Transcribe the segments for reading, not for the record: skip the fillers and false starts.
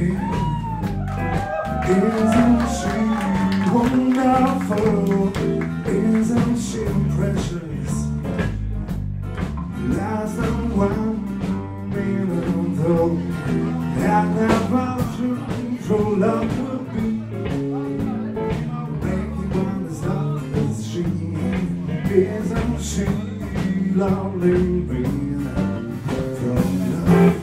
me Isn't she wonderful? Isn't she precious? Less than 1 minute though I never dreamed true love would be. Make me wanna stop this dream. Isn't she lovely being from love?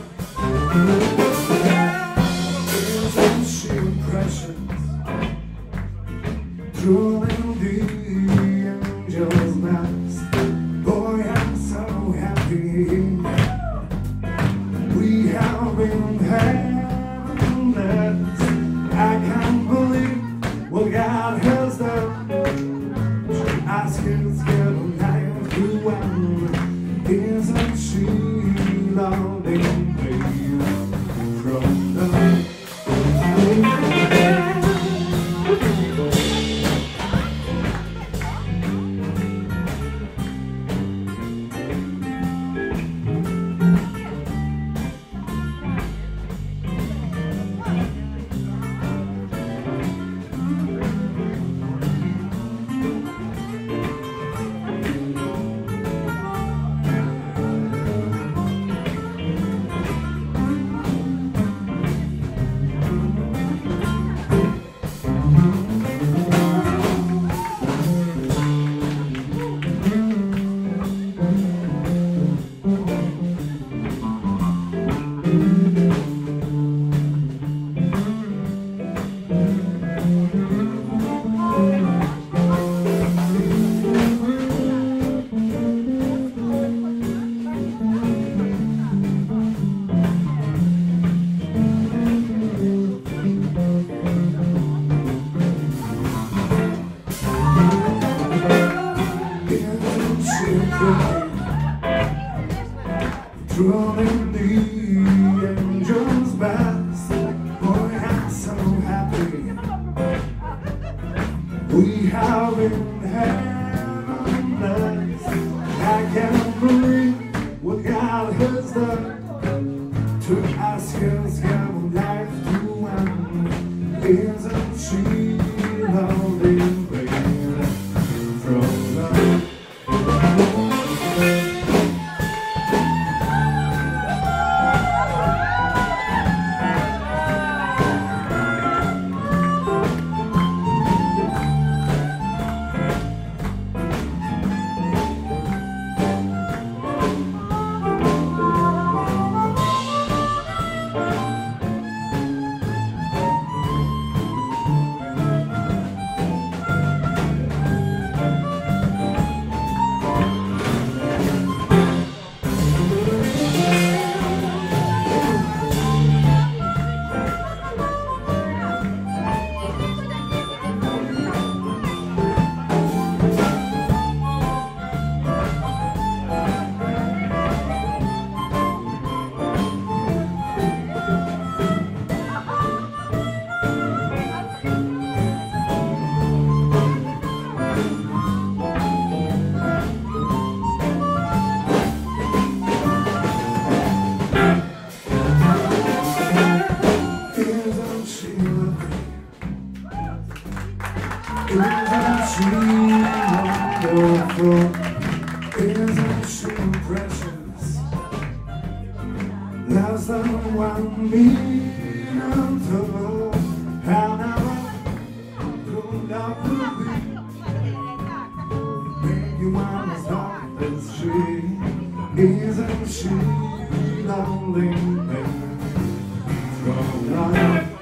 Isn't she precious? Truly the angel's nest. Boy, I'm so happy. We have been heavenless. I can't believe what God has done. Our skills get on everyone. Isn't she lovely? Drawing the angel's best. Boy, I'm so happy. We have been heavenless. I can't believe what God has done to us. His given life to one. Isn't she lovely? From love. Isn't she wonderful? Isn't she precious? Less than 1 minute ago, and I could not believe. Make you wanna stop this dream. Isn't she lonely? From love.